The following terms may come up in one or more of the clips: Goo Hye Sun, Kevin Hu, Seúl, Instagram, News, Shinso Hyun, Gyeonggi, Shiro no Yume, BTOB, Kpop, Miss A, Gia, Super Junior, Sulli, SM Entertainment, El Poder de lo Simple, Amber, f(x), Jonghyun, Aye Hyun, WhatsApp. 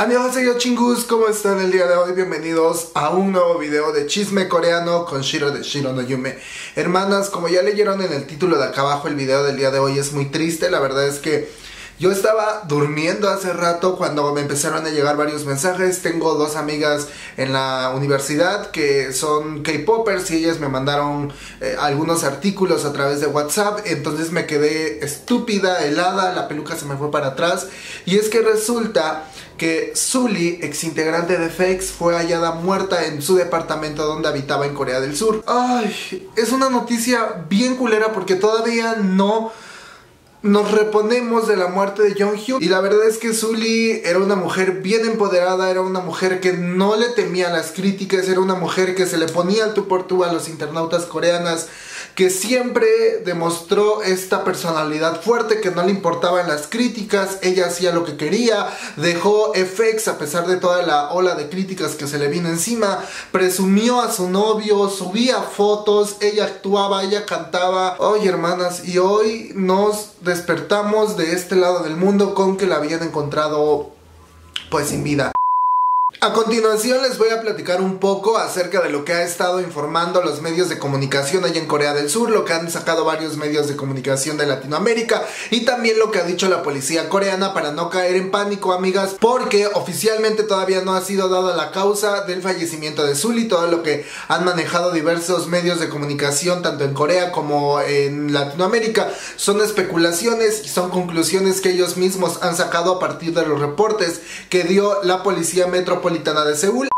Annyeonghaseyo chingus, ¿cómo están el día de hoy? Bienvenidos a un nuevo video de chisme coreano con Shiro de Shiro no Yume. Hermanas, como ya leyeron en el título de acá abajo, el video del día de hoy es muy triste. La verdad es que yo estaba durmiendo hace rato cuando me empezaron a llegar varios mensajes. Tengo dos amigas en la universidad que son K-popers y ellas me mandaron algunos artículos a través de WhatsApp. Entonces me quedé estúpida, helada, la peluca se me fue para atrás. Y es que resulta que Sulli, ex integrante de f(x), fue hallada muerta en su departamento donde habitaba en Corea del Sur. Ay, es una noticia bien culera porque todavía no nos reponemos de la muerte de Jonghyun. Y la verdad es que Sulli era una mujer bien empoderada, era una mujer que no le temía las críticas, era una mujer que se le ponía al tú por tú a los internautas coreanas, que siempre demostró esta personalidad fuerte, que no le importaban las críticas, ella hacía lo que quería, dejó f(x) a pesar de toda la ola de críticas que se le vino encima, presumió a su novio, subía fotos, ella actuaba, ella cantaba. Oye, hermanas, y hoy nos despertamos de este lado del mundo con que la habían encontrado pues sin vida. A continuación les voy a platicar un poco acerca de lo que ha estado informando los medios de comunicación allá en Corea del Sur, lo que han sacado varios medios de comunicación de Latinoamérica y también lo que ha dicho la policía coreana para no caer en pánico, amigas, porque oficialmente todavía no ha sido dada la causa del fallecimiento de Sulli. Todo lo que han manejado diversos medios de comunicación tanto en Corea como en Latinoamérica son especulaciones y son conclusiones que ellos mismos han sacado a partir de los reportes que dio la policía metropolitana de Seúl.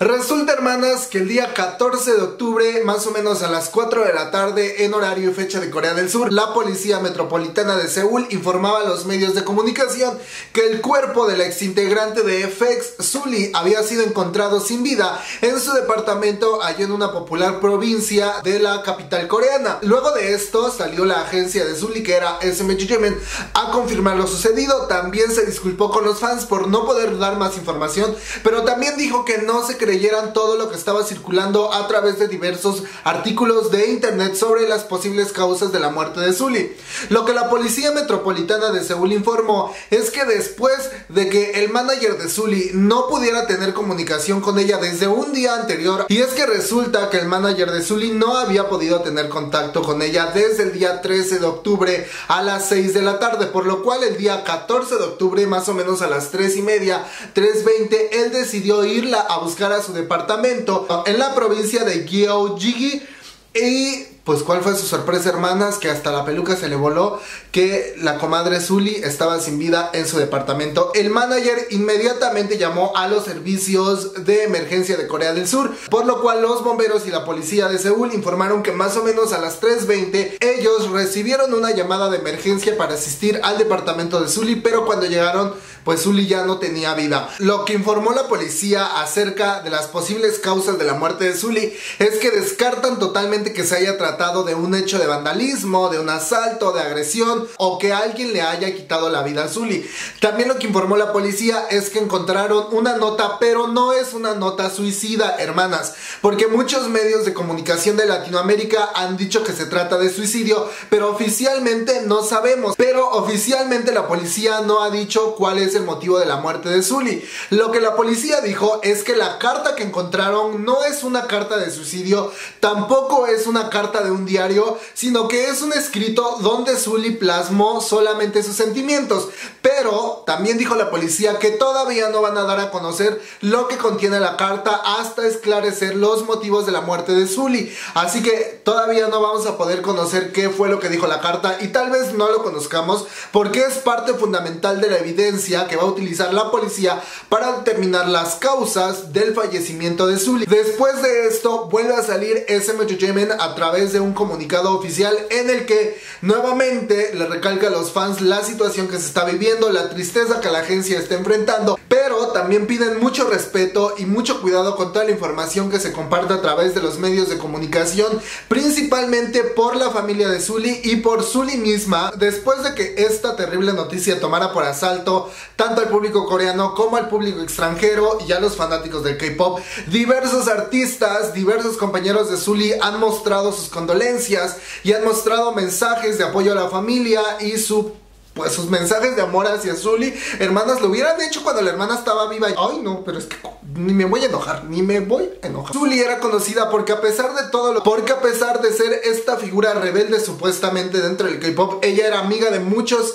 Resulta, hermanas, que el día 14 de octubre, más o menos a las 4 de la tarde en horario y fecha de Corea del Sur, la policía metropolitana de Seúl informaba a los medios de comunicación que el cuerpo del exintegrante de f(x), Sulli, había sido encontrado sin vida en su departamento allá en una popular provincia de la capital coreana. Luego de esto salió la agencia de Sulli, que era SM Entertainment, a confirmar lo sucedido. También se disculpó con los fans por no poder dar más información, pero también dijo que no se creyeran todo lo que estaba circulando a través de diversos artículos de internet sobre las posibles causas de la muerte de Sulli. Lo que la policía metropolitana de Seúl informó es que después de que el manager de Sulli no pudiera tener comunicación con ella desde un día anterior, y es que resulta que el manager de Sulli no había podido tener contacto con ella desde el día 13 de octubre a las 6 de la tarde, por lo cual el día 14 de octubre, más o menos a las 3:30, 3:20, él decidió irla a buscar a su departamento en la provincia de Gyeonggi. Y pues cuál fue su sorpresa, hermanas, que hasta la peluca se le voló, que la comadre Sulli estaba sin vida en su departamento. El manager inmediatamente llamó a los servicios de emergencia de Corea del Sur, por lo cual los bomberos y la policía de Seúl informaron que más o menos a las 3:20 ellos recibieron una llamada de emergencia para asistir al departamento de Sulli, pero cuando llegaron pues Sulli ya no tenía vida. Lo que informó la policía acerca de las posibles causas de la muerte de Sulli es que descartan totalmente que se haya tratado de un hecho de vandalismo, de un asalto, de agresión, o que alguien le haya quitado la vida a Sulli. También lo que informó la policía es que encontraron una nota, pero no es una nota suicida, hermanas, porque muchos medios de comunicación de Latinoamérica han dicho que se trata de suicidio, pero oficialmente no sabemos. Pero oficialmente la policía no ha dicho cuál es el motivo de la muerte de Sulli. Lo que la policía dijo es que la carta que encontraron no es una carta de suicidio, tampoco es una carta de un diario, sino que es un escrito donde Sulli plasmó solamente sus sentimientos. Pero también dijo la policía que todavía no van a dar a conocer lo que contiene la carta hasta esclarecer los motivos de la muerte de Sulli. Así que todavía no vamos a poder conocer qué fue lo que dijo la carta, y tal vez no lo conozcamos porque es parte fundamental de la evidencia que va a utilizar la policía para determinar las causas del fallecimiento de Sulli. Después de esto vuelve a salir SM Entertainment a través de un comunicado oficial en el que nuevamente le recalca a los fans la situación que se está viviendo, la tristeza que la agencia está enfrentando, pero también piden mucho respeto y mucho cuidado con toda la información que se comparte a través de los medios de comunicación, principalmente por la familia de Sulli y por Sulli misma, después de que esta terrible noticia tomara por asalto tanto al público coreano como al público extranjero y a los fanáticos del K-pop. Diversos artistas, diversos compañeros de Sulli han mostrado sus condolencias y han mostrado mensajes de apoyo a la familia y su pues sus mensajes de amor hacia Sulli. Hermanas, lo hubieran hecho cuando la hermana estaba viva. Ay no, pero es que ni me voy a enojar, ni me voy a enojar. Sulli era conocida porque a pesar de todo lo... porque a pesar de ser esta figura rebelde supuestamente dentro del K-pop, ella era amiga de muchos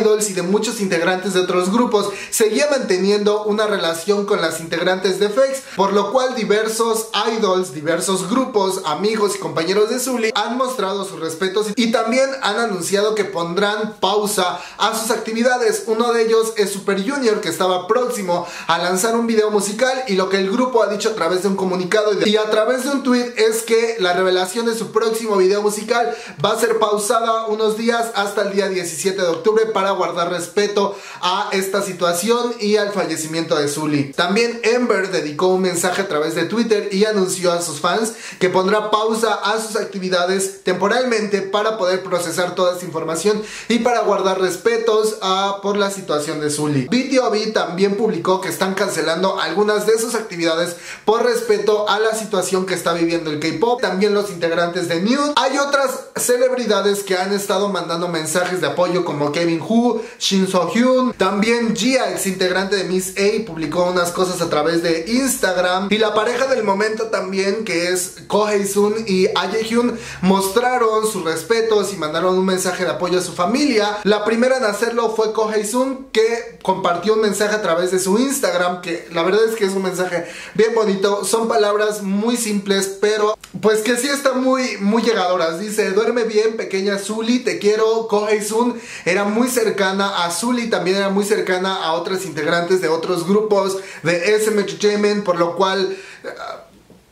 idols y de muchos integrantes de otros grupos. Seguía manteniendo una relación con las integrantes de f(x), por lo cual diversos idols, diversos grupos, amigos y compañeros de Sulli han mostrado sus respetos y también han anunciado que pondrán pausa a sus actividades. Uno de ellos es Super Junior, que estaba próximo a lanzar un video musical, y lo que el grupo ha dicho a través de un comunicado y a través de un tweet es que la revelación de su próximo video musical va a ser pausada unos días hasta el día 17 de octubre para guardar respeto a esta situación y al fallecimiento de Sulli. También Amber dedicó un mensaje a través de Twitter y anunció a sus fans que pondrá pausa a sus actividades temporalmente para poder procesar toda esta información y para guardar respetos por la situación de Sulli. BTOB también publicó que están cancelando algunas de sus actividades por respeto a la situación que está viviendo el K-pop. También los integrantes de News. Hay otras celebridades que han estado mandando mensajes de apoyo como Kevin Hu, Shinso Hyun. También Gia, ex integrante de Miss A, publicó unas cosas a través de Instagram. Y la pareja del momento también, que es Goo Hye Sun y Aye Hyun, mostraron sus respetos y mandaron un mensaje de apoyo a su familia. La primera en hacerlo fue Goo Hye Sun, que compartió un mensaje a través de su Instagram, que la verdad es que es un mensaje bien bonito. Son palabras muy simples, pero pues que sí están muy llegadoras. Dice: duerme bien, pequeña Sulli, te quiero. Goo Hye Sun era muy cercana a Sulli, también era muy cercana a otras integrantes de otros grupos de SM Entertainment, por lo cual...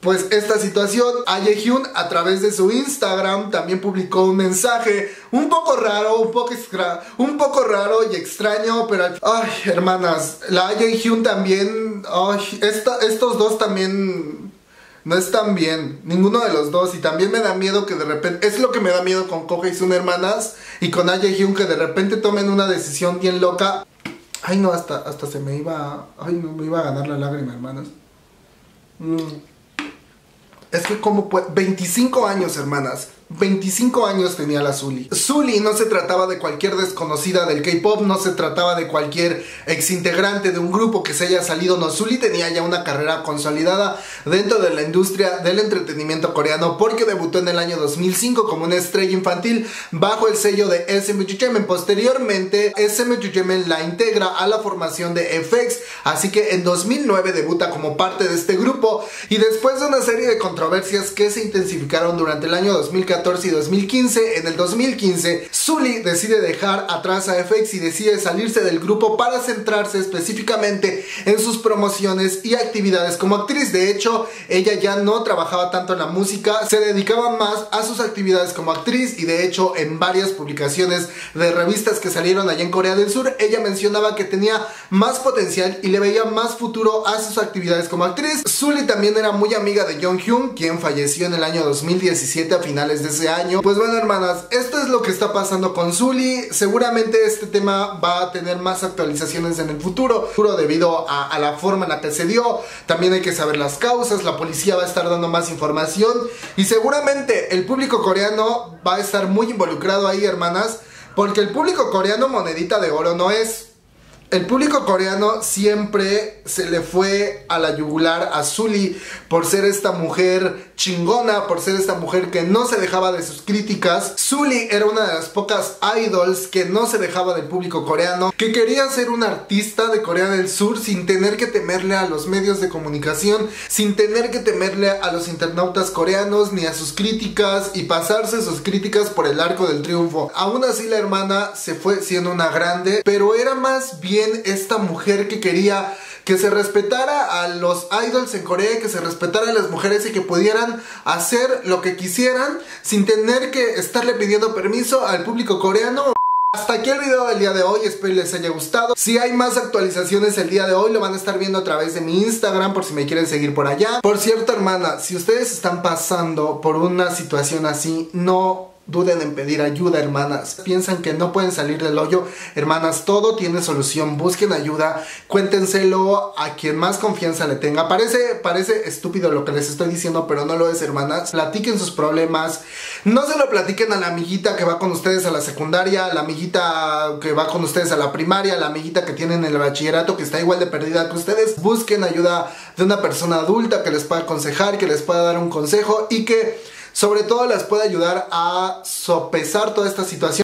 pues esta situación. Aye Hyun, a través de su Instagram, también publicó un mensaje un poco raro, un poco raro y extraño, pero... ay, hermanas, la Aye Hyun también... ay, estos dos también... no están bien, ninguno de los dos. Y también me da miedo que de repente... es lo que me da miedo con Goo Hye Sun, hermanas, y con Aye Hyun, que de repente tomen una decisión bien loca. Ay no, hasta se me iba... ay no, me iba a ganar la lágrima, hermanas. Es que como 25 años, hermanas, 25 años tenía la Sulli. Sulli no se trataba de cualquier desconocida del K-pop, no se trataba de cualquier exintegrante de un grupo que se haya salido. No, Sulli tenía ya una carrera consolidada dentro de la industria del entretenimiento coreano, porque debutó en el año 2005 como una estrella infantil bajo el sello de SM Entertainment. Posteriormente, SM Entertainment la integra a la formación de f(x), así que en 2009 debuta como parte de este grupo, y después de una serie de controversias que se intensificaron durante el año 2014 y 2015, en el 2015 Sulli decide dejar atrás a f(x) y decide salirse del grupo para centrarse específicamente en sus promociones y actividades como actriz. De hecho, ella ya no trabajaba tanto en la música, se dedicaba más a sus actividades como actriz, y de hecho en varias publicaciones de revistas que salieron allá en Corea del Sur, ella mencionaba que tenía más potencial y le veía más futuro a sus actividades como actriz. Sulli también era muy amiga de Jonghyun, quien falleció en el año 2017 a finales de ese año. Pues bueno, hermanas, esto es lo que está pasando con Sulli. Seguramente este tema va a tener más actualizaciones en el futuro, debido a la forma en la que se dio. También hay que saber las causas, la policía va a estar dando más información y seguramente el público coreano va a estar muy involucrado ahí, hermanas, porque el público coreano monedita de oro no es. El público coreano siempre se le fue a la yugular a Sulli por ser esta mujer chingona, por ser esta mujer que no se dejaba de sus críticas. Sulli era una de las pocas idols que no se dejaba del público coreano, que quería ser una artista de Corea del Sur sin tener que temerle a los medios de comunicación, sin tener que temerle a los internautas coreanos ni a sus críticas, y pasarse sus críticas por el arco del triunfo. Aún así, la hermana se fue siendo una grande, pero era más bien esta mujer que quería que se respetara a los idols en Corea, que se respetara a las mujeres y que pudieran hacer lo que quisieran sin tener que estarle pidiendo permiso al público coreano. Hasta aquí el video del día de hoy, espero les haya gustado. Si hay más actualizaciones el día de hoy, lo van a estar viendo a través de mi Instagram, por si me quieren seguir por allá. Por cierto, hermana, si ustedes están pasando por una situación así, no duden en pedir ayuda, hermanas. Piensan que no pueden salir del hoyo, hermanas, todo tiene solución, busquen ayuda, cuéntenselo a quien más confianza le tenga. Parece estúpido lo que les estoy diciendo, pero no lo es, hermanas. Platiquen sus problemas, no se lo platiquen a la amiguita que va con ustedes a la secundaria, a la amiguita que va con ustedes a la primaria, a la amiguita que tienen en el bachillerato que está igual de perdida que ustedes. Busquen ayuda de una persona adulta que les pueda aconsejar, que les pueda dar un consejo y que sobre todo las puede ayudar a sopesar toda esta situación.